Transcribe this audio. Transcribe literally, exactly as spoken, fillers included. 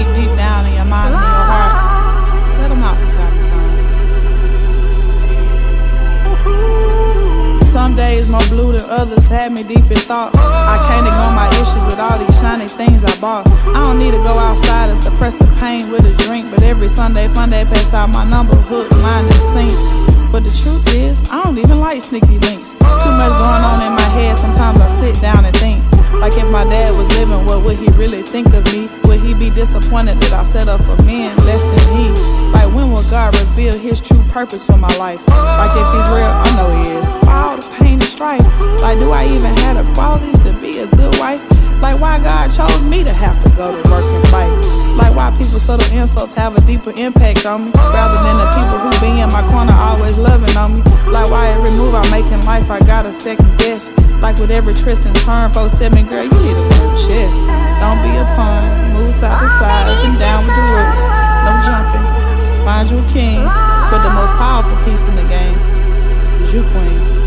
deep, deep down in your mind and your heart, let them out from time to time. Some days more blue than others had me deep in thought. I can't ignore my issues with all these shiny things I bought. I don't need to go outside and suppress the pain with a drink, but every Sunday, fun day, pass out my number, hook, line, and sink. But the truth is, I don't even like sneaky links. Too much going on in my head, sometimes I sit down and think. Like if my dad was living, what would he really think of me? Would he be disappointed that I set up for men less than he? Like when will God reveal his true purpose for my life? Like if he's real, I know he is. Why all the pain and strife? Like do I even have the qualities to be a good wife? Like why God chose me to have to go to work and fight? Like why people's subtle insults have a deeper impact on me, rather than the people who be in my corner always loving on me? Like why every move I make in life I got a second guess? Like with every twist and turn, folks said me, girl, you need to work chest. Don't be a pawn, move side to side, up and down with the roots. No jumping, mind you a king, but the most powerful piece in the game is you, queen.